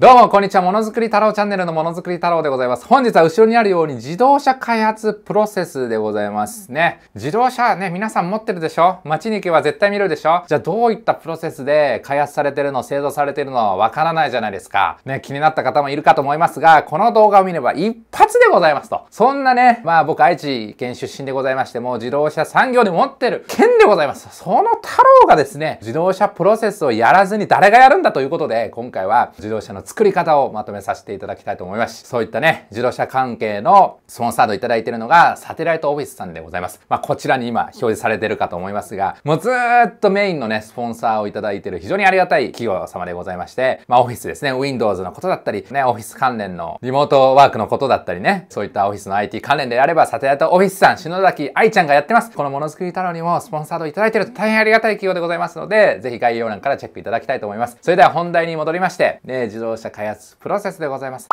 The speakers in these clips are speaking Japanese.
どうも、こんにちは。ものづくり太郎チャンネルのものづくり太郎でございます。本日は後ろにあるように自動車開発プロセスでございますね。自動車ね、皆さん持ってるでしょ？街に行けば絶対見るでしょ？じゃあどういったプロセスで開発されてるの、製造されてるのはわからないじゃないですか。ね、気になった方もいるかと思いますが、この動画を見れば一発でございますと。そんなね、まあ僕愛知県出身でございまして、もう自動車産業で持ってる県でございます。その太郎がですね、自動車プロセスをやらずに誰がやるんだということで、今回は自動車の作り方をまとめさせていただきたいと思います。そういったね、自動車関係のスポンサードいただいているのがサテライトオフィスさんでございます。まあこちらに今表示されているかと思いますが、もうずーっとメインのね、スポンサーをいただいている非常にありがたい企業様でございまして、まあオフィスですね、Windows のことだったり、ね、オフィス関連のリモートワークのことだったりね、そういったオフィスの IT 関連であればサテライトオフィスさん、篠崎愛ちゃんがやってます。このものづくり太郎にもスポンサードいただいている大変ありがたい企業でございますので、ぜひ概要欄からチェックいただきたいと思います。それでは本題に戻りまして、ね、自動車開発プロセスでございます。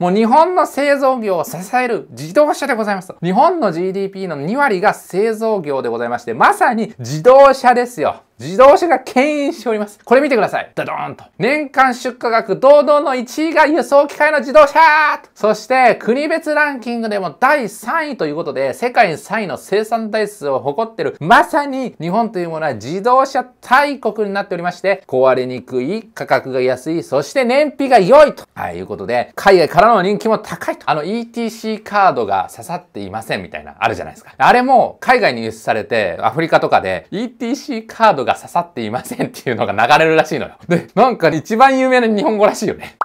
もう日本の製造業を支える自動車でございます。日本の GDP の2割が製造業でございまして、まさに自動車ですよ。自動車が牽引しております。これ見てください。ダドーンと。年間出荷額堂々の1位が輸送機械の自動車。そして国別ランキングでも第3位ということで、世界3位の生産台数を誇っている、まさに日本というものは自動車大国になっておりまして、壊れにくい、価格が安い、そして燃費が良いと。はい、いうことで、海外からの人気も高いと。ETC カードが刺さっていませんみたいな、あるじゃないですか。あれも海外に輸出されて、アフリカとかで ETC カードが刺さっていませんっていうのが流れるらしいのよ。で、なんか一番有名な日本語らしいよね。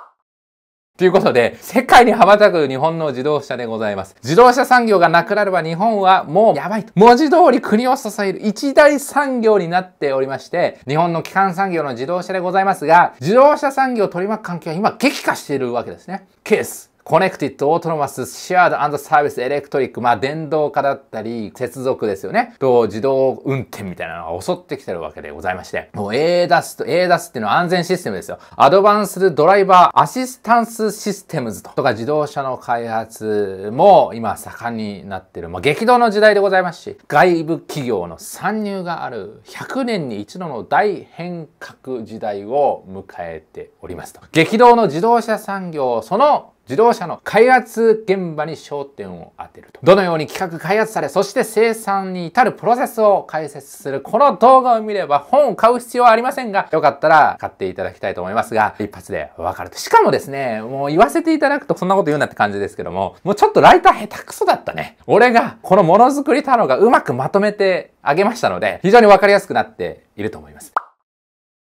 ということで、世界に羽ばたく日本の自動車でございます。自動車産業がなくなれば日本はもうやばいと。文字通り国を支える一大産業になっておりまして、日本の基幹産業の自動車でございますが、自動車産業を取り巻く環境は今激化しているわけですね。ケース。コネクティッド、オートノマス、シェアード&サービス、エレクトリック、まあ電動化だったり、接続ですよね。と、自動運転みたいなのが襲ってきてるわけでございまして。もう ADAS っていうのは安全システムですよ。アドバンスドライバーアシスタンスシステムズとか自動車の開発も今盛んになってる。まあ激動の時代でございますし、外部企業の参入がある100年に一度の大変革時代を迎えておりますと。激動の自動車産業、その自動車の開発現場に焦点を当てると。どのように企画開発され、そして生産に至るプロセスを解説する、この動画を見れば本を買う必要はありませんが、よかったら買っていただきたいと思いますが、一発でわかると。しかもですね、もう言わせていただくとそんなこと言うなって感じですけども、もうちょっとライター下手くそだったね。俺がこのものづくり太郎がうまくまとめてあげましたので、非常にわかりやすくなっていると思います。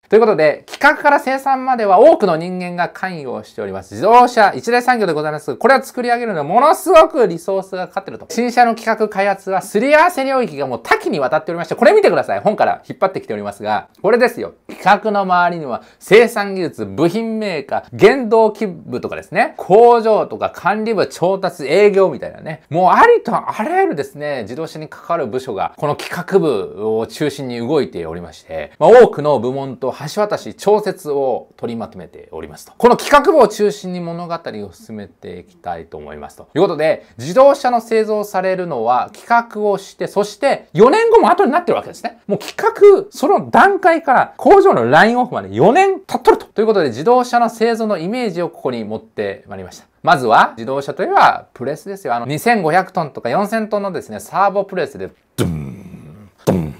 ということで、企画から生産までは多くの人間が関与しております。自動車、一大産業でございます。これを作り上げるのはものすごくリソースがかかってると。新車の企画開発はすり合わせ領域がもう多岐にわたっておりまして、これ見てください。本から引っ張ってきておりますが、これですよ。企画の周りには生産技術、部品メーカー、原動機部とかですね、工場とか管理部、調達、営業みたいなね、もうありとあらゆるですね、自動車に関わる部署が、この企画部を中心に動いておりまして、まあ、多くの部門と橋渡し、調節を取りまとめておりますと。この企画部を中心に物語を進めていきたいと思いますと。ということで、自動車の製造されるのは企画をして、そして4年後も後になってるわけですね。もう企画、その段階から工場のラインオフまで4年経っとると。ということで、自動車の製造のイメージをここに持ってまいりました。まずは、自動車といえばプレスですよ。2500トンとか4000トンのですね、サーボプレスで、ドゥン、ドゥン。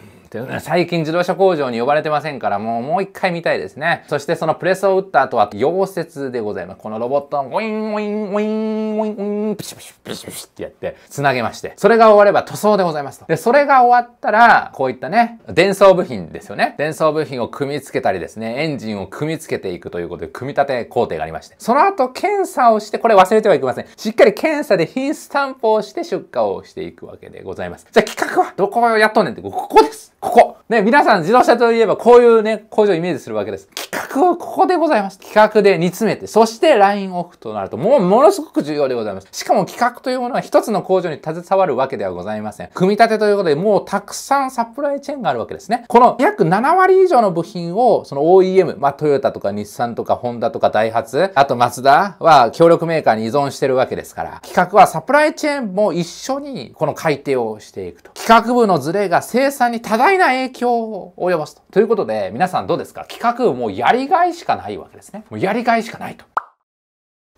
最近自動車工場に呼ばれてませんから、もう一回見たいですね。そしてそのプレスを打った後は、溶接でございます。このロボットの、ウィンウィンウィンウィンウィン、プシュプシュプシュプシュってやって、繋げまして。それが終われば塗装でございますと。で、それが終わったら、こういったね、電装部品ですよね。電装部品を組み付けたりですね、エンジンを組み付けていくということで、組み立て工程がありまして。その後、検査をして、これ忘れてはいけません。しっかり検査で品質担保をして出荷をしていくわけでございます。じゃあ企画はどこをやっとんねんって、ここです。ここね、皆さん自動車といえばこういうね、工場をイメージするわけです。企画はここでございます。企画で煮詰めて、そしてラインオフとなると、ものすごく重要でございます。しかも企画というものは一つの工場に携わるわけではございません。組み立てということで、もうたくさんサプライチェーンがあるわけですね。この約7割以上の部品を、その OEM、まあトヨタとか日産とかホンダとかダイハツ、あとマツダは協力メーカーに依存してるわけですから、企画はサプライチェーンも一緒にこの改定をしていくと。企画部のズレが生産に多大な影響を及ぼすと。ということで、皆さんどうですか？企画部もやりりがいしかないわけですね。もうやりがいしかないと。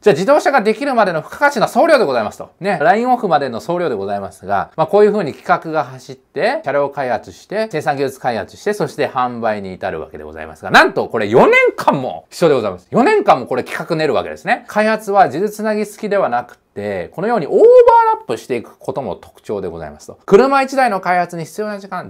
じゃあ自動車ができるまでの付加価値の総量でございますと。ね。ラインオフまでの総量でございますが、まあこういう風に企画が走って、車両開発して、生産技術開発して、そして販売に至るわけでございますが、なんとこれ4年間も一緒でございます。4年間もこれ企画練るわけですね。開発は自律つなぎ式ではなくて、このようにオーバーラップしていくことも特徴でございますと。車1台の開発に必要な時間、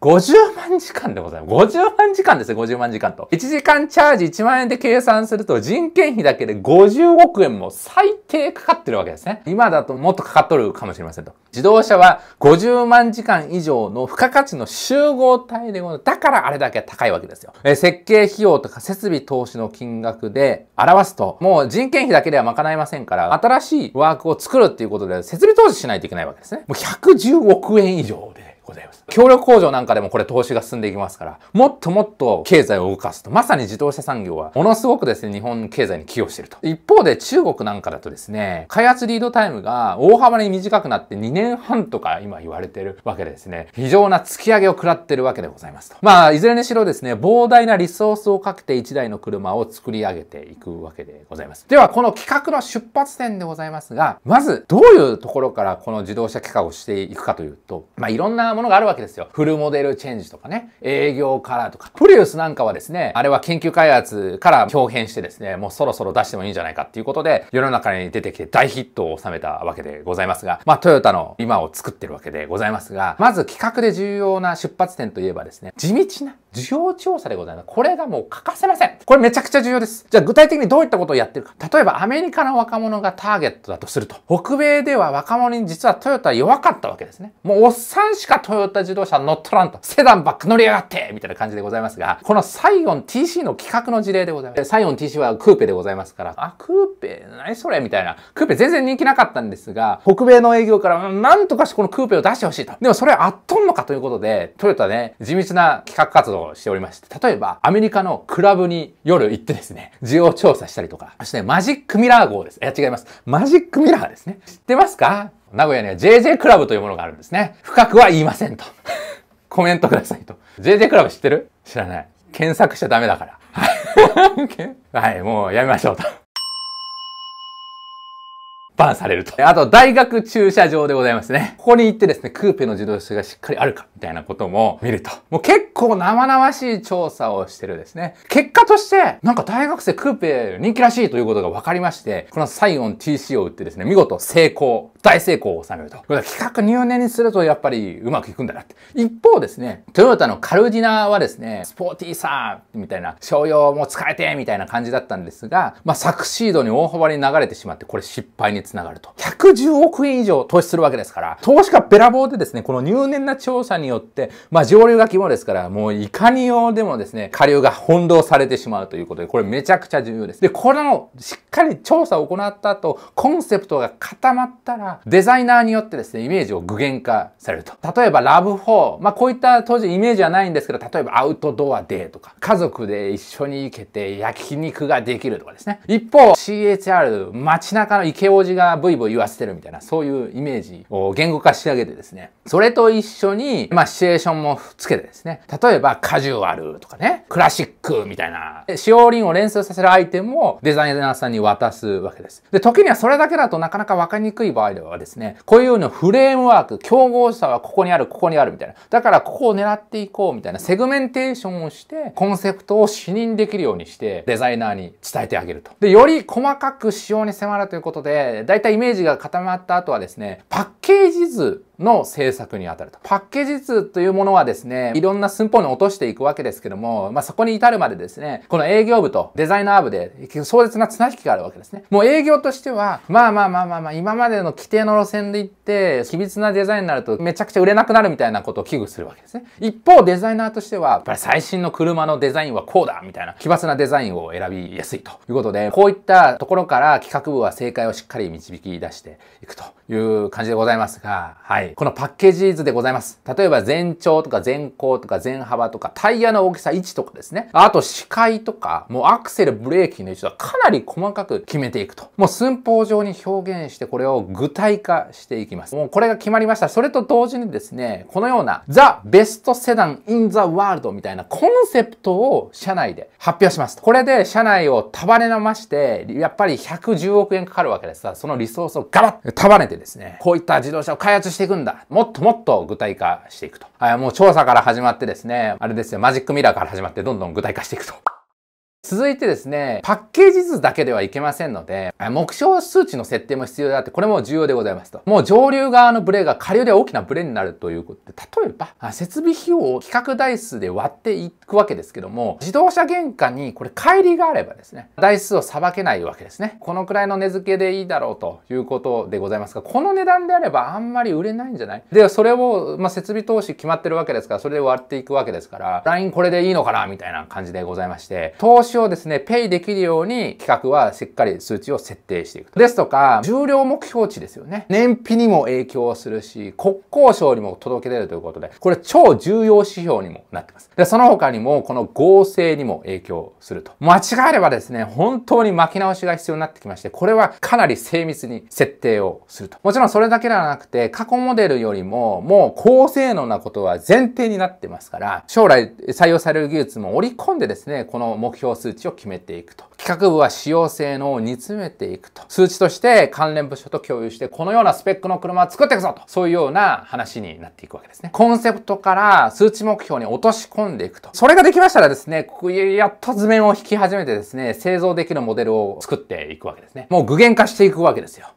50万時間でございます。50万時間ですよ、50万時間と。1時間チャージ1万円で計算すると人件費だけで50億円も最低かかってるわけですね。今だともっとかかっとるかもしれませんと。自動車は50万時間以上の付加価値の集合体でございます。だからあれだけ高いわけですよ。設計費用とか設備投資の金額で表すと、もう人件費だけでは賄えませんから、新しいワークを作るっていうことで設備投資しないといけないわけですね。もう110億円以上で。ございます。協力工場なんかでもこれ投資が進んでいきますから、もっともっと経済を動かすと。まさに自動車産業はものすごくですね、日本経済に寄与していると。一方で中国なんかだとですね、開発リードタイムが大幅に短くなって2年半とか今言われているわけでですね、非常な突き上げを食らってるわけでございますと。まあ、いずれにしろですね、膨大なリソースをかけて1台の車を作り上げていくわけでございます。では、この企画の出発点でございますが、まずどういうところからこの自動車企画をしていくかというと、まあ、いろんなものがあるわけですよ。フルモデルチェンジとかね、営業からとか、プリウスなんかはですね、あれは研究開発から表現してですね、もうそろそろ出してもいいんじゃないかっていうことで、世の中に出てきて大ヒットを収めたわけでございますが、まあトヨタの今を作ってるわけでございますが、まず企画で重要な出発点といえばですね、地道な需要調査でございます。これがもう欠かせません。これめちゃくちゃ重要です。じゃあ具体的にどういったことをやってるか。例えばアメリカの若者がターゲットだとすると、北米では若者に実はトヨタは弱かったわけですね。もうおっさんしかトヨタ自動車乗っ取らんと、セダンばっか乗りやがってみたいな感じでございますが、このサイオン TC の企画の事例でございます。サイオン TC はクーペでございますから、あ、クーペ、何それみたいな。クーペ全然人気なかったんですが、北米の営業からなんとかしてこのクーペを出してほしいと。でもそれはあっとんのかということで、トヨタね、地道な企画活動しておりまして、例えばアメリカのクラブに夜行ってですね、需要調査したりとか、そしてマジックミラー号です。いや違います。マジックミラーですね。知ってますか？名古屋には JJ クラブというものがあるんですね。深くは言いませんと。コメントくださいと。JJ クラブ知ってる？知らない。検索しちゃダメだから。はい、もうやめましょうと。バンされると。あと、大学駐車場でございますね。ここに行ってですね、クーペの自動車がしっかりあるか、みたいなことも見ると。もう結構生々しい調査をしてるですね。結果として、なんか大学生クーペ人気らしいということが分かりまして、このサイオン TC を売ってですね、見事成功、大成功を収めると。これは企画入念にするとやっぱりうまくいくんだなって。一方ですね、トヨタのカルディナはですね、スポーティーさーみたいな、商用も使えてみたいな感じだったんですが、まあ、昨シードに大幅に流れてしまって、これ失敗につながると。110億円以上投資するわけですから、投資家べらぼうでですね、この入念な調査によって、まあ上流が肝ですから、もういかにようでもですね、下流が翻弄されてしまうということで、これめちゃくちゃ重要です。で、これのしっかり調査を行った後、コンセプトが固まったら、デザイナーによってですね、イメージを具現化されると。例えばRAV4、まあこういった当時イメージはないんですけど、例えばアウトドアデーとか、家族で一緒に行けて焼肉ができるとかですね。一方、CHR、街中の池王子がブイブイ言わせてるみたいな、そういうイメージを言語化し上げてですね、それと一緒に、まあシチュエーションもつけてですね、例えばカジュアルとかね、クラシックみたいな、使用輪を連想させるアイテムをデザイナーさんに渡すわけです。で、時にはそれだけだとなかなか分かりにくい場合ではですね、こういうのフレームワーク、競合者はここにある、ここにあるみたいな、だからここを狙っていこうみたいな、セグメンテーションをして、コンセプトを視認できるようにして、デザイナーに伝えてあげると。で、より細かく仕様に迫るということで、だいたいイメージが固まった後はですね、パッケージ図の制作にあたると。パッケージ図というものはですね、いろんな寸法に落としていくわけですけども、まあ、そこに至るまでですね、この営業部とデザイナー部で壮絶な綱引きがあるわけですね。もう営業としては、まあ、今までの規定の路線で行って、秘密なデザインになるとめちゃくちゃ売れなくなるみたいなことを危惧するわけですね。一方、デザイナーとしては、やっぱり最新の車のデザインはこうだみたいな、奇抜なデザインを選びやすいということで、こういったところから企画部は正解をしっかり導き出していくという感じでございますが、はい。はい。このパッケージ図でございます。例えば全長とか全高とか全幅とか、タイヤの大きさ位置とかですね。あと視界とか、もうアクセル、ブレーキの位置はかなり細かく決めていくと。もう寸法上に表現して、これを具体化していきます。もうこれが決まりました。それと同時にですね、このようなザ・ベストセダン・イン・ザ・ワールドみたいなコンセプトを社内で発表しますと。これで社内を束ねまして、やっぱり110億円かかるわけですから、そのリソースをガバッと束ねてですね、こういった自動車を開発していくんだ。もっともっと具体化していくと。はい、もう調査から始まってですね、あれですよ、マジックミラーから始まってどんどん具体化していくと。続いてですね、パッケージ図だけではいけませんので、目標数値の設定も必要であって、これも重要でございますと。もう上流側のブレが下流で大きなブレになるということで、例えば、設備費用を企画台数で割っていくわけですけども、自動車原価にこれ乖離があればですね、台数をさばけないわけですね。このくらいの値付けでいいだろうということでございますが、この値段であればあんまり売れないんじゃない？で、それを、設備投資決まってるわけですから、それで割っていくわけですから、LINE これでいいのかなみたいな感じでございまして、投資をですね、ペイできるように企画はしっかり数値を設定していくと。ですとか、重量目標値ですよね。燃費にも影響するし、国交省にも届け出るということで、これ超重要指標にもなってます。で、その他にも、この合成にも影響すると。間違えればですね、本当に巻き直しが必要になってきまして、これはかなり精密に設定をすると。もちろんそれだけではなくて、過去モデルよりも、もう高性能なことは前提になってますから、将来採用される技術も織り込んでですね、この目標数値を決めていくと。企画部は使用性能を煮詰めていくと。数値として関連部署と共有して、このようなスペックの車を作っていくぞと。そういうような話になっていくわけですね。コンセプトから数値目標に落とし込んでいくと。それができましたらですね、やっと図面を引き始めてですね、製造できるモデルを作っていくわけですね。もう具現化していくわけですよ。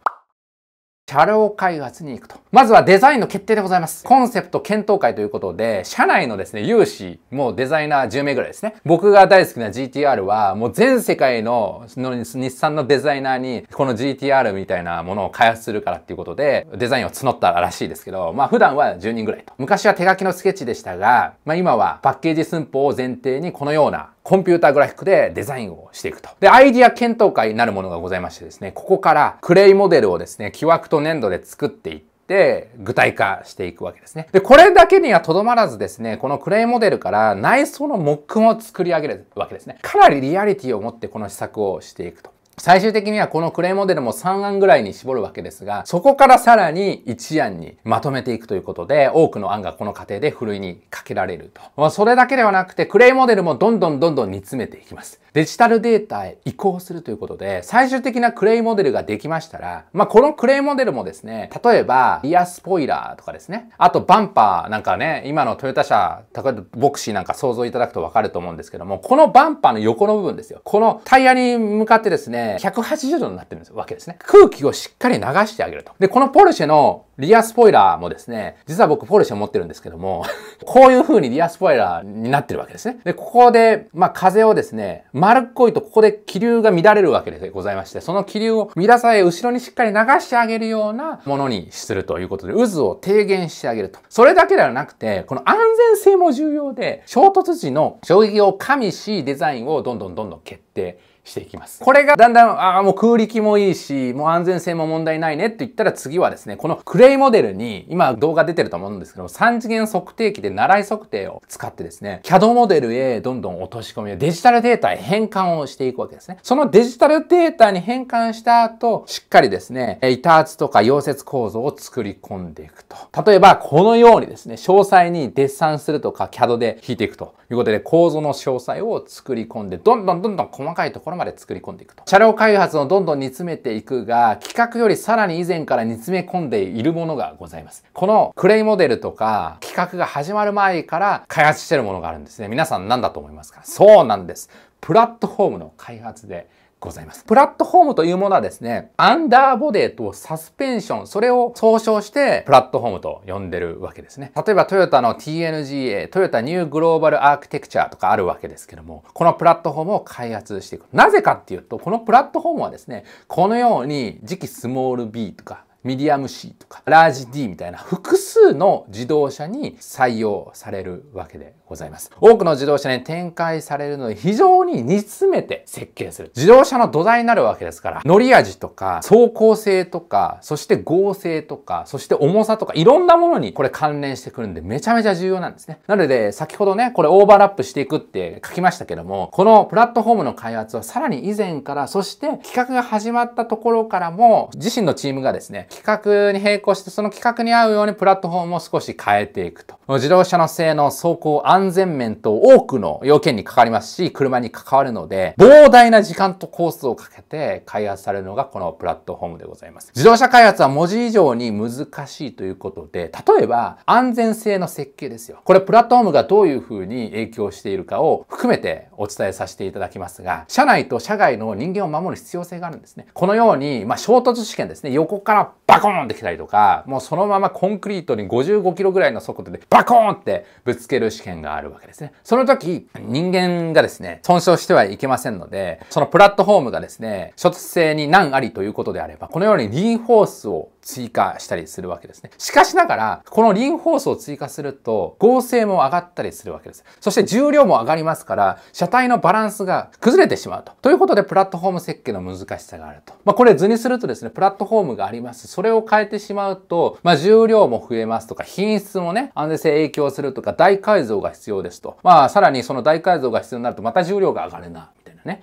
車両開発に行くと。まずはデザインの決定でございます。コンセプト検討会ということで、社内のですね、有志、もうデザイナー10名ぐらいですね。僕が大好きな GT-R は、もう全世界の日産のデザイナーに、この GT-R みたいなものを開発するからっていうことで、デザインを募ったらしいですけど、普段は10人ぐらいと。昔は手書きのスケッチでしたが、今はパッケージ寸法を前提にこのような、コンピューターグラフィックでデザインをしていくと。で、アイディア検討会になるものがございましてですね、ここからクレイモデルをですね、木枠と粘土で作っていって、で、具体化していくわけですね。で、これだけにはとどまらずですね、このクレイモデルから内装の模組を作り上げるわけですね。かなりリアリティを持ってこの施策をしていくと。最終的にはこのクレイモデルも3案ぐらいに絞るわけですが、そこからさらに1案にまとめていくということで、多くの案がこの過程でふるいにかけられると。それだけではなくて、クレイモデルもどんどん煮詰めていきます。デジタルデータへ移行するということで、最終的なクレイモデルができましたら、このクレイモデルもですね、例えば、リアスポイラーとかですね、あとバンパーなんかね、今のトヨタ車、例えばボクシーなんか想像いただくとわかると思うんですけども、このバンパーの横の部分ですよ。このタイヤに向かってですね、180度になってるわけですね。空気をしっかり流してあげると。で、このポルシェのリアスポイラーもですね、実は僕ポルシェ持ってるんですけども、こういう風にリアスポイラーになってるわけですね。で、ここで、風をですね、丸っこいとここで気流が乱れるわけでございまして、その気流を乱さえ後ろにしっかり流してあげるようなものにするということで、渦を低減してあげると。それだけではなくて、この安全性も重要で、衝突時の衝撃を加味し、デザインをどんどん決定していきます。これがだんだん、もう空力もいいし、もう安全性も問題ないねって言ったら次はですね、このクレイモデルに、今動画出てると思うんですけども、3次元測定器で習い測定を使ってですね、CAD モデルへどんどん落とし込み、デジタルデータへ変換をしていくわけですね。そのデジタルデータに変換した後、しっかりですね、板厚とか溶接構造を作り込んでいくと。例えば、このようにですね、詳細にデッサンするとか CAD で引いていくということで、構造の詳細を作り込んで、どんどん細かいところまで作り込んでいくと。車両開発をどんどん煮詰めていくが、企画よりさらに以前から煮詰め込んでいるものがございます。このクレイモデルとか企画が始まる前から開発しているものがあるんですね。皆さん何だと思いますか？そうなんです。プラットフォームの開発でございます。プラットフォームというものはですね、アンダーボディとサスペンション、それを総称してプラットフォームと呼んでるわけですね。例えばトヨタの TNGA、トヨタニューグローバルアーキテクチャとかあるわけですけども、このプラットフォームを開発していく。なぜかっていうと、このプラットフォームはですね、このように次期スモール B とか、ミディアム C とかラージ D みたいな複数の自動車に採用されるわけでございます。多くの自動車に展開されるので非常に煮詰めて設計する。自動車の土台になるわけですから、乗り味とか走行性とか、そして剛性とか、そして重さとかいろんなものにこれ関連してくるんでめちゃめちゃ重要なんですね。なので先ほどね、これオーバーラップしていくって書きましたけども、このプラットフォームの開発はさらに以前から、そして企画が始まったところからも自身のチームがですね、企画に並行してその企画に合うようにプラットフォームを少し変えていくと。自動車の性能、走行、安全面と多くの要件にかかりますし、車に関わるので、膨大な時間とコースをかけて開発されるのがこのプラットフォームでございます。自動車開発は文字以上に難しいということで、例えば安全性の設計ですよ。これプラットフォームがどういう風に影響しているかを含めてお伝えさせていただきますが、社内と社外の人間を守る必要性があるんですね。このように、衝突試験ですね。横からバコーンってきたりとか、もうそのままコンクリートに55キロぐらいの速度でバコーンってぶつける試験があるわけですね。その時、人間がですね、損傷してはいけませんので、そのプラットフォームがですね、衝突性に難ありということであれば、このようにリンフォースを追加したりするわけですね。しかしながら、このリンフォースを追加すると、剛性も上がったりするわけです。そして重量も上がりますから、車体のバランスが崩れてしまうと。ということで、プラットフォーム設計の難しさがあると。これ図にするとですね、プラットフォームがあります。それを変えてしまうと、重量も増えますとか、品質もね、安全性影響するとか、大改造が必要ですと。さらにその大改造が必要になると、また重量が上がるな。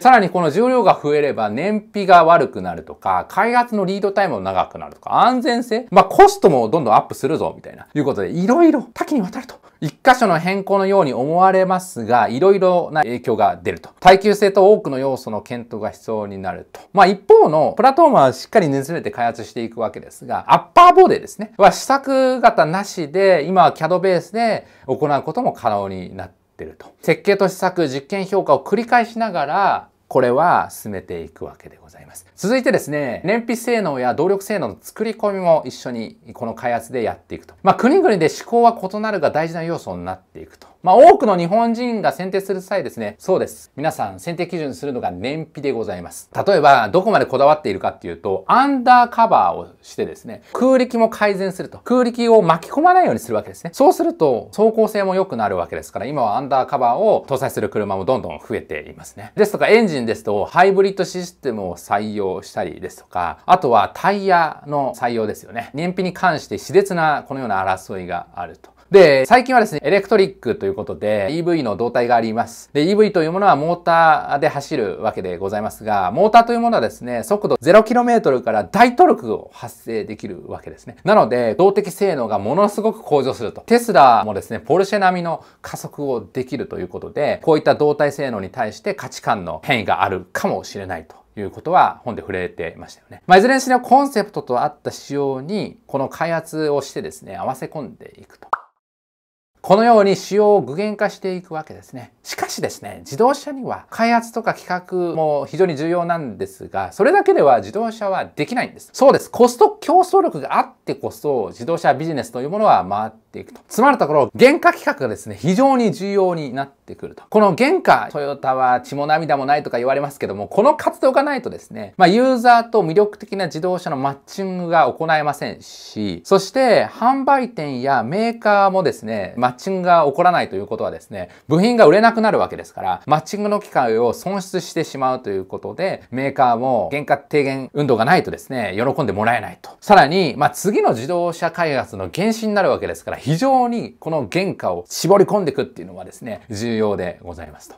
さらにこの重量が増えれば燃費が悪くなるとか、開発のリードタイムも長くなるとか、安全性、コストもどんどんアップするぞ、みたいな、いうことで、いろいろ多岐にわたると。一箇所の変更のように思われますが、いろいろな影響が出ると。耐久性と多くの要素の検討が必要になると。一方のプラットフォームはしっかり根詰めて開発していくわけですが、アッパーボディですね。試作型なしで、今は CAD ベースで行うことも可能になっててると。設計と試作、実験評価を繰り返しながら、これは進めていくわけでございます。続いてですね、燃費性能や動力性能の作り込みも一緒にこの開発でやっていくと。国々で思考は異なるが大事な要素になっていくと。多くの日本人が選定する際ですね、そうです。皆さん選定基準にするのが燃費でございます。例えば、どこまでこだわっているかっていうと、アンダーカバーをしてですね、空力も改善すると。空力を巻き込まないようにするわけですね。そうすると、走行性も良くなるわけですから、今はアンダーカバーを搭載する車もどんどん増えていますね。ですとか、エンジンですと、ハイブリッドシステムを採用したりですとか、あとはタイヤの採用ですよね。燃費に関して熾烈なこのような争いがあると。で、最近はですね、エレクトリックということで EV の動態があります。で、EV というものはモーターで走るわけでございますが、モーターというものはですね、速度 0km から大トルクを発生できるわけですね。なので、動的性能がものすごく向上すると。テスラもですね、ポルシェ並みの加速をできるということで、こういった動体性能に対して価値観の変異があるかもしれないと。いうことは本で触れてましたよね。いずれにしろコンセプトと合った仕様に、この開発をしてですね、合わせ込んでいくと。このように仕様を具現化していくわけですね。しかしですね、自動車には開発とか企画も非常に重要なんですが、それだけでは自動車はできないんです。そうです。コスト競争力があってこそ、自動車ビジネスというものは回っていくと。つまるところ、原価企画がですね、非常に重要になってくると。この原価、トヨタは血も涙もないとか言われますけども、この活動がないとですね、ユーザーと魅力的な自動車のマッチングが行えませんし、そして販売店やメーカーもですね、マッチングが起こらないということはですね、部品が売れなくなるわけですから、マッチングの機会を損失してしまうということで、メーカーも原価低減運動がないとですね、喜んでもらえないと。さらに、次の自動車開発の原資になるわけですから、非常にこの原価を絞り込んでいくっていうのはですね、重要でございますと。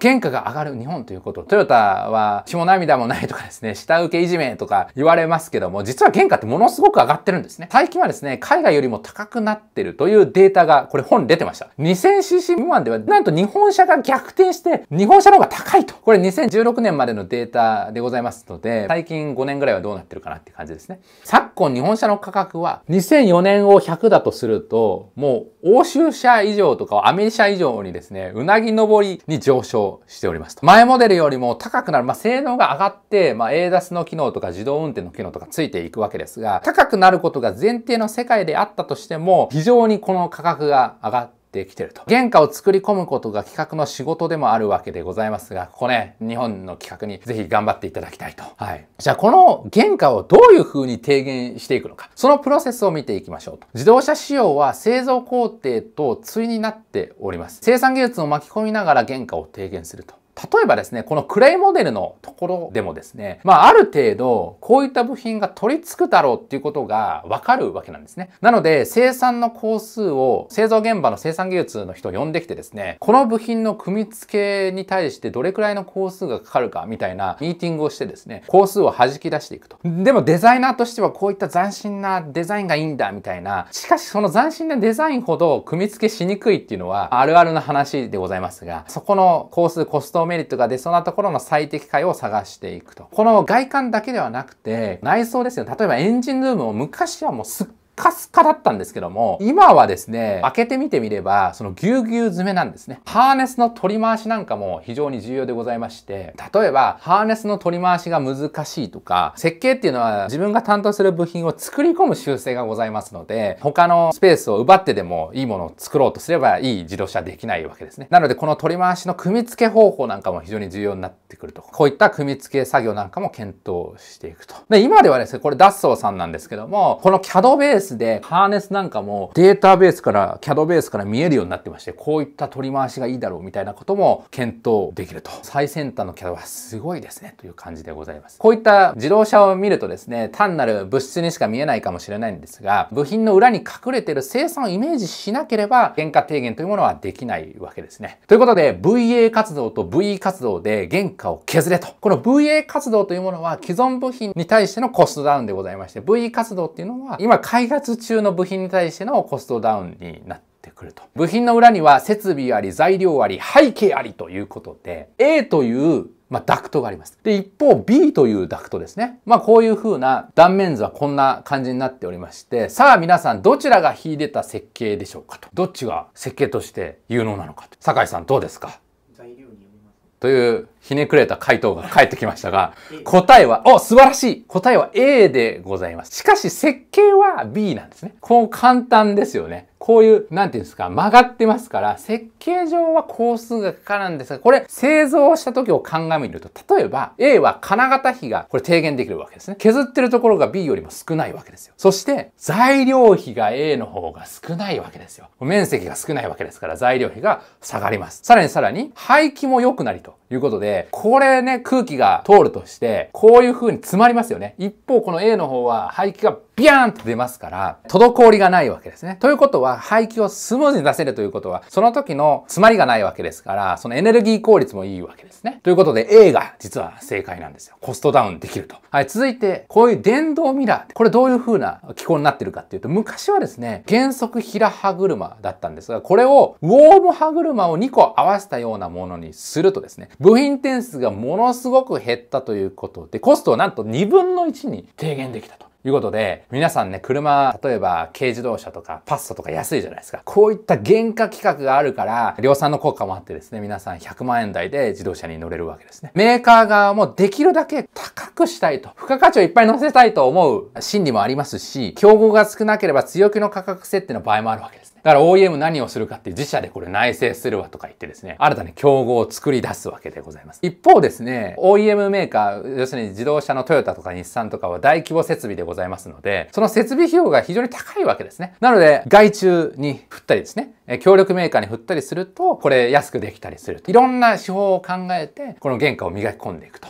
原価が上がる日本ということ。トヨタは血も涙もないとかですね、下請けいじめとか言われますけども、実は原価ってものすごく上がってるんですね。最近はですね、海外よりも高くなってるというデータが、これ本出てました。2000cc 未満では、なんと日本車が逆転して、日本車の方が高いと。これ2016年までのデータでございますので、最近5年ぐらいはどうなってるかなって感じですね。昨今日本車の価格は、2004年を100だとすると、もう欧州車以上とかアメリカ車以上にですね、うなぎ登りに上昇しておりますと。前モデルよりも高くなる、性能が上がって、ADAS の機能とか自動運転の機能とかついていくわけですが、高くなることが前提の世界であったとしても、非常にこの価格が上がってってきてると。原価を作り込むことが企画の仕事でもあるわけでございますが、ここね、日本の企画にぜひ頑張っていただきたいと。はい。じゃあこの原価をどういう風に低減していくのか、そのプロセスを見ていきましょうと。自動車仕様は製造工程と対になっております。生産技術を巻き込みながら原価を低減すると。例えばですね、このクレイモデルのところでもですね、ある程度、こういった部品が取り付くだろうっていうことがわかるわけなんですね。なので、生産の工数を製造現場の生産技術の人を呼んできてですね、この部品の組み付けに対してどれくらいの工数がかかるかみたいなミーティングをしてですね、工数を弾き出していくと。でもデザイナーとしてはこういった斬新なデザインがいいんだみたいな、しかしその斬新なデザインほど組み付けしにくいっていうのはあるあるな話でございますが、そこの工数、コストメリットが出そうなところの最適解を探していくと。この外観だけではなくて内装ですよ。例えばエンジンルームも昔はもうすっカスカだったんですけども、今はですね、開けてみてみれば、そのぎゅうぎゅう詰めなんですね。ハーネスの取り回しなんかも非常に重要でございまして、例えば、ハーネスの取り回しが難しいとか、設計っていうのは自分が担当する部品を作り込む習性がございますので、他のスペースを奪ってでもいいものを作ろうとすればいい自動車はできないわけですね。なので、この取り回しの組み付け方法なんかも非常に重要になってくると。こういった組み付け作業なんかも検討していくと。で、今ではですね、これダッソーさんなんですけども、このCADベースでハーネスなんかもデータベースからCADベースから見えるようになってまして、こういった取り回しがいいだろうみたいなことも検討できると。最先端のCADはすごいですねという感じでございます。こういった自動車を見るとですね、単なる物質にしか見えないかもしれないんですが、部品の裏に隠れている生産をイメージしなければ原価低減というものはできないわけですね。ということで VA 活動と VE 活動で原価を削れと。この VA 活動というものは既存部品に対してのコストダウンでございまして、 VE 活動っていうのは今開発中の部品に対してのコストダウンになってくると。部品の裏には設備あり、材料あり、背景ありということで、 A というダクトがあります。で、一方 B というダクトですね。こういう風な断面図はこんな感じになっておりまして、さあ皆さんどちらが秀でた設計でしょうかと。どっちが設計として有能なのかと。酒井さんどうですか？材料によりますというひねくれた回答が返ってきましたが、答えは、素晴らしい！答えは A でございます。しかし設計は B なんですね。こう簡単ですよね。こういう、なんていうんですか、曲がってますから、設計上は工数がかかるんですが、これ、製造した時を鑑みると、例えば、A は金型費が、これ低減できるわけですね。削ってるところが B よりも少ないわけですよ。そして、材料費が A の方が少ないわけですよ。面積が少ないわけですから、材料費が下がります。さらに、排気も良くなりということで、これね、空気が通るとして、こういう風に詰まりますよね。一方、この A の方は排気がビャーンと出ますから、滞りがないわけですね。ということは、排気をスムーズに出せるということは、その時の詰まりがないわけですから、そのエネルギー効率もいいわけですね。ということで、A が実は正解なんですよ。コストダウンできると。はい、続いて、こういう電動ミラー。これどういう風な機構になってるかっていうと、昔はですね、原則平歯車だったんですが、これをウォーム歯車を2個合わせたようなものにするとですね、部品点数がものすごく減ったということで、コストをなんと2分の1に低減できたと。いうことで、皆さんね、車、例えば軽自動車とかパッソとか安いじゃないですか。こういった原価規格があるから、量産の効果もあってですね、皆さん100万円台で自動車に乗れるわけですね。メーカー側もできるだけ高くしたいと、付加価値をいっぱい乗せたいと思う心理もありますし、競合が少なければ強気の価格設定の場合もあるわけです。だから OEM 何をするかって自社でこれ内製するわとか言ってですね、新たに競合を作り出すわけでございます。一方ですね、OEM メーカー、要するに自動車のトヨタとか日産とかは大規模設備でございますので、その設備費用が非常に高いわけですね。なので、外注に振ったりですね、協力メーカーに振ったりすると、これ安くできたりすると。いろんな手法を考えて、この原価を磨き込んでいくと。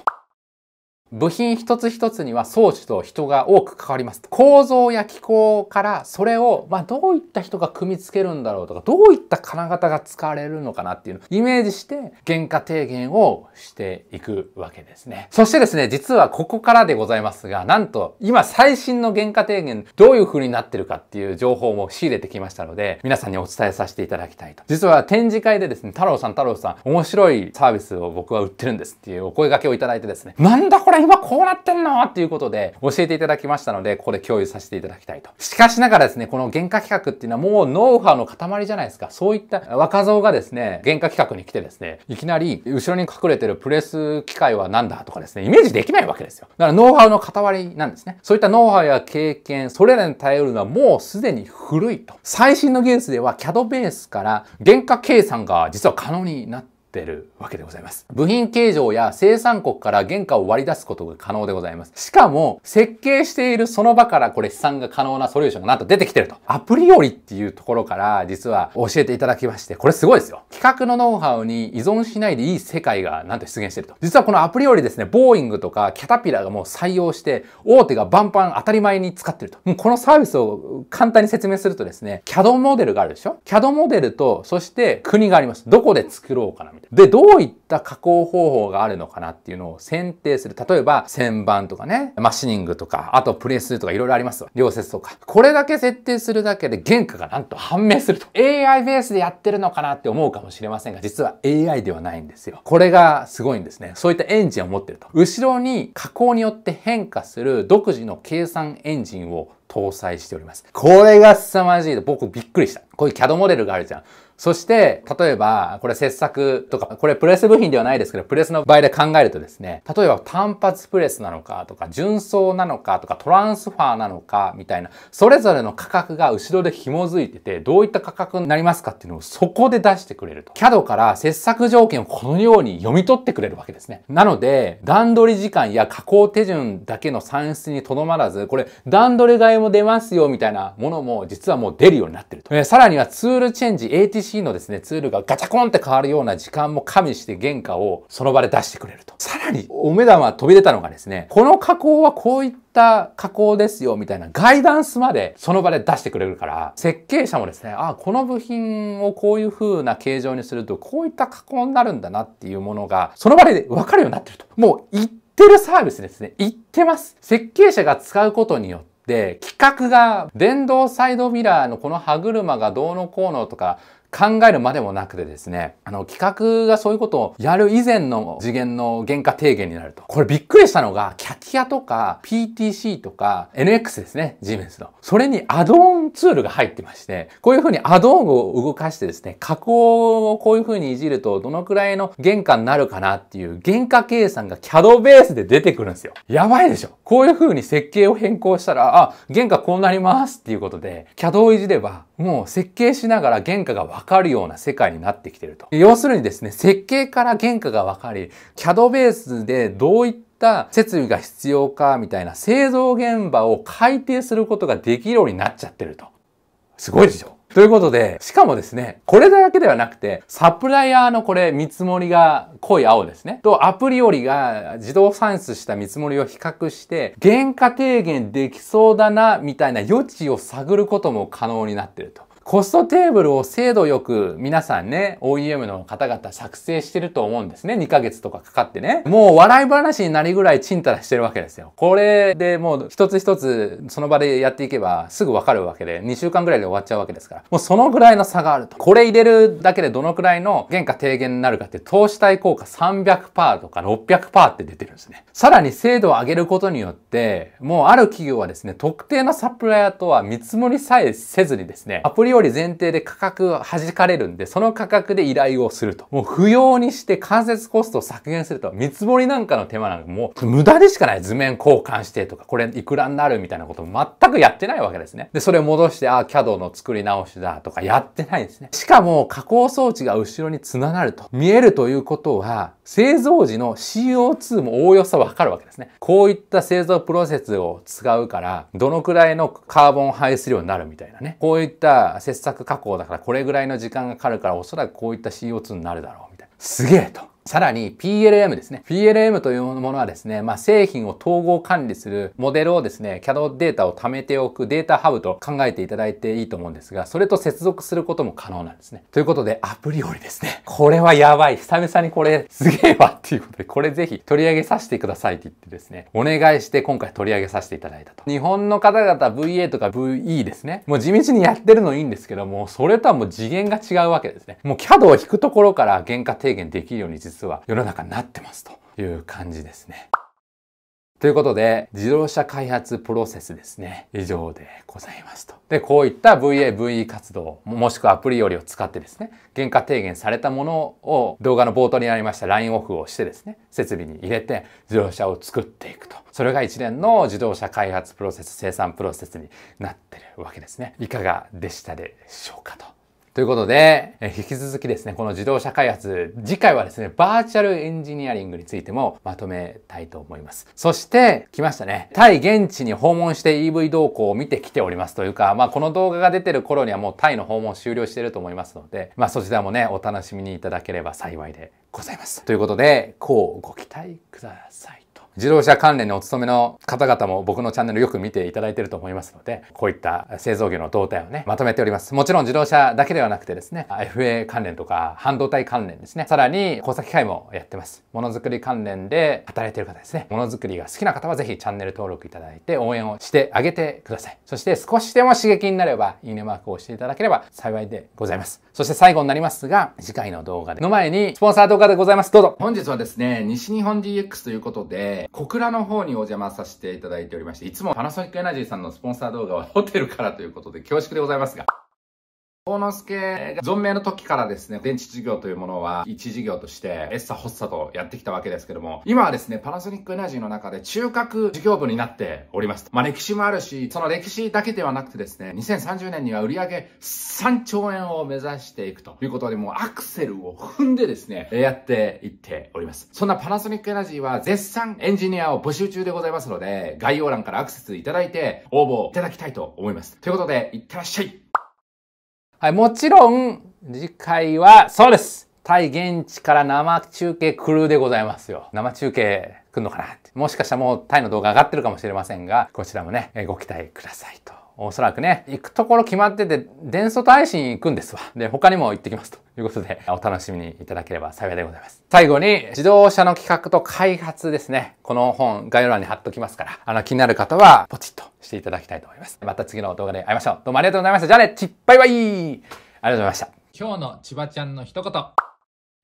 部品一つ一つには装置と人が多く関わります。構造や機構からそれを、どういった人が組み付けるんだろうとか、どういった金型が使われるのかなっていうのをイメージして原価低減をしていくわけですね。そしてですね、実はここからでございますが、なんと今最新の原価低減どういう風になってるかっていう情報も仕入れてきましたので、皆さんにお伝えさせていただきたいと。実は展示会でですね、太郎さん面白いサービスを僕は売ってるんですっていうお声掛けをいただいてですね、なんだこれら今こうなってんのっていうことで教えていただきましたので、ここで共有させていただきたいと。しかしながらですね、この原価企画っていうのはもうノウハウの塊じゃないですか。そういった若造がですね、原価企画に来てですね、いきなり後ろに隠れてるプレス機械は何だとかですね、イメージできないわけですよ。だからノウハウの塊なんですね。そういったノウハウや経験、それらに頼るのはもうすでに古いと。最新の技術では CAD ベースから原価計算が実は可能になって出るわけでございます。部品形状や生産国から原価を割り出すことが可能でございます。しかも設計しているその場からこれ試算が可能なソリューションがなんと出てきてると。アプリよりっていうところから実は教えていただきまして、これすごいですよ。企画のノウハウに依存しないでいい世界がなんと出現してると。実はこのアプリよりですね、ボーイングとかキャタピラがもう採用して大手がバンバン当たり前に使ってると。もうこのサービスを簡単に説明するとですね、CAD モデルがあるでしょ。CAD モデルと、そして国があります。どこで作ろうかなで、どういった加工方法があるのかなっていうのを選定する。例えば、旋盤とかね、マシニングとか、あとプレスとかいろいろありますわ。溶接とか。これだけ設定するだけで原価がなんと判明すると。AI ベースでやってるのかなって思うかもしれませんが、実は AI ではないんですよ。これがすごいんですね。そういったエンジンを持ってると。後ろに加工によって変化する独自の計算エンジンを搭載しております。これが凄まじい。僕びっくりした。こういう CAD モデルがあるじゃん。そして、例えば、これ切削とか、これプレス部品ではないですけど、プレスの場合で考えるとですね、例えば単発プレスなのかとか、純層なのかとか、トランスファーなのかみたいな、それぞれの価格が後ろで紐づいてて、どういった価格になりますかっていうのをそこで出してくれると。CAD から切削条件をこのように読み取ってくれるわけですね。なので、段取り時間や加工手順だけの算出にとどまらず、これ段取り替えも出ますよみたいなものも実はもう出るようになってると。さらにはツールチェンジ、ATC のですね、ツールがガチャコンって変わるような時間も加味して原価をその場で出してくれると。さらに、お目玉飛び出たのがですね、この加工はこういった加工ですよみたいなガイダンスまでその場で出してくれるから、設計者もですね、あ、この部品をこういう風な形状にするとこういった加工になるんだなっていうものがその場で分かるようになってると。もう言ってるサービスですね。言ってます。設計者が使うことによってで、企画が電動サイドミラーのこの歯車がどうのこうのとか考えるまでもなくてですね、企画がそういうことをやる以前の次元の原価低減になると。これびっくりしたのが、キャティアとか PTC とか NX ですね、ジーメンスの。それにアドオンツールが入ってまして、こういう風にアドオンを動かしてですね、加工をこういう風にいじるとどのくらいの原価になるかなっていう原価計算が CAD ベースで出てくるんですよ。やばいでしょ。こういう風に設計を変更したら、あ、原価こうなりますっていうことで、CAD をいじれば、もう設計しながら原価が分かるような世界になってきてると。要するにですね、設計から原価が分かり、CAD ベースでどういった設備が必要かみたいな製造現場を改定することができるようになっちゃってると。すごいでしょ。ということで、しかもですね、これだけではなくて、サプライヤーのこれ見積もりが濃い青ですね。と、アプリよりが自動算出した見積もりを比較して、原価低減できそうだな、みたいな余地を探ることも可能になってると。コストテーブルを精度よく皆さんね、OEM の方々作成してると思うんですね。2ヶ月とかかかってね。もう笑い話になりぐらいチンタラしてるわけですよ。これでもう一つ一つその場でやっていけばすぐわかるわけで、2週間ぐらいで終わっちゃうわけですから。もうそのぐらいの差があると。これ入れるだけでどのくらいの原価低減になるかって、投資対効果 300% とか 600% って出てるんですね。さらに精度を上げることによって、もうある企業はですね、特定のサプライヤーとは見積もりさえせずにですね、アプリを前提で価格を弾かれるんで、その価格で依頼をすると。もう不要にして間接コストを削減すると。見積もりなんかの手間なんかもう無駄でしかない。図面交換してとか、これいくらになるみたいなことも全くやってないわけですね。で、それを戻して、あ、CAD の作り直しだとかやってないですね。しかも加工装置が後ろに連なると見えるということは、製造時の CO2 もおおよそわかるわけですね。こういった製造プロセスを使うから、どのくらいのカーボン排出量になるみたいなね。こういった切削加工だからこれぐらいの時間がかかるから、おそらくこういった CO2 になるだろうみたいな。すげえと。さらに PLM ですね。PLM というものはですね、製品を統合管理するモデルをですね、CAD データを貯めておくデータハブと考えていただいていいと思うんですが、それと接続することも可能なんですね。ということで、アプリよりですね。これはやばい。久々にこれすげえわっていうことで、これぜひ取り上げさせてくださいって言ってですね、お願いして今回取り上げさせていただいたと。日本の方々 VA とか VE ですね。もう地道にやってるのいいんですけども、それとはもう次元が違うわけですね。もう CAD を引くところから原価低減できるように実は世の中になってますという感じですね。ということで、自動車開発プロセスですね。以上でございますと。で、こういった VA、VE 活動、もしくはアプリよりを使ってですね、原価低減されたものを動画の冒頭にありましたラインオフをしてですね、設備に入れて自動車を作っていくと。それが一連の自動車開発プロセス、生産プロセスになってるわけですね。いかがでしたでしょうかと。ということで、引き続きですね、この自動車開発、次回はですね、バーチャルエンジニアリングについてもまとめたいと思います。そして、来ましたね。タイ現地に訪問して EV 動向を見てきておりますというか、まあこの動画が出てる頃にはもうタイの訪問終了していると思いますので、まあそちらもね、お楽しみにいただければ幸いでございます。ということで、こうご期待ください。自動車関連にお勤めの方々も僕のチャンネルよく見ていただいていると思いますので、こういった製造業の動態をね、まとめております。もちろん自動車だけではなくてですね、FA 関連とか半導体関連ですね、さらに工作機械もやってます。ものづくり関連で働いている方ですね、ものづくりが好きな方はぜひチャンネル登録いただいて応援をしてあげてください。そして少しでも刺激になれば、いいねマークを押していただければ幸いでございます。そして最後になりますが、次回の動画の前にスポンサー動画でございます。どうぞ。本日はですね、西日本 DX ということで、小倉の方にお邪魔させていただいておりまして、いつもパナソニックエナジーさんのスポンサー動画はホテルからということで恐縮でございますが、幸之助が存命の時からですね、電池事業というものは一事業としてエッサホッサとやってきたわけですけども、今はですね、パナソニックエナジーの中で中核事業部になっております。まあ歴史もあるし、その歴史だけではなくてですね、2030年には売上3兆円を目指していくということで、もうアクセルを踏んでですね、やっていっております。そんなパナソニックエナジーは絶賛エンジニアを募集中でございますので、概要欄からアクセスいただいて応募いただきたいと思います。ということで、いってらっしゃい。はい、もちろん、次回は、そうです!タイ現地から生中継クルーでございますよ。生中継来んのかなって。もしかしたらもうタイの動画上がってるかもしれませんが、こちらもね、ご期待くださいと。おそらくね、行くところ決まってて、伝送と配信行くんですわ。で、他にも行ってきますと。ということで、お楽しみにいただければ幸いでございます。最後に、自動車の企画と開発ですね。この本、概要欄に貼っときますから、気になる方は、ポチッとしていただきたいと思います。また次の動画で会いましょう。どうもありがとうございました。じゃあね、バイバイ。ありがとうございました。今日の千葉ちゃんの一言。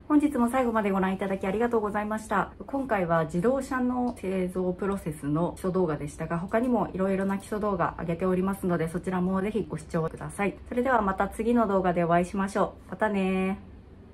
本日も最後までご覧いただきありがとうございました。今回は自動車の製造プロセスの基礎動画でしたが、他にもいろいろな基礎動画上げておりますので、そちらもぜひご視聴ください。それではまた次の動画でお会いしましょう。またねー。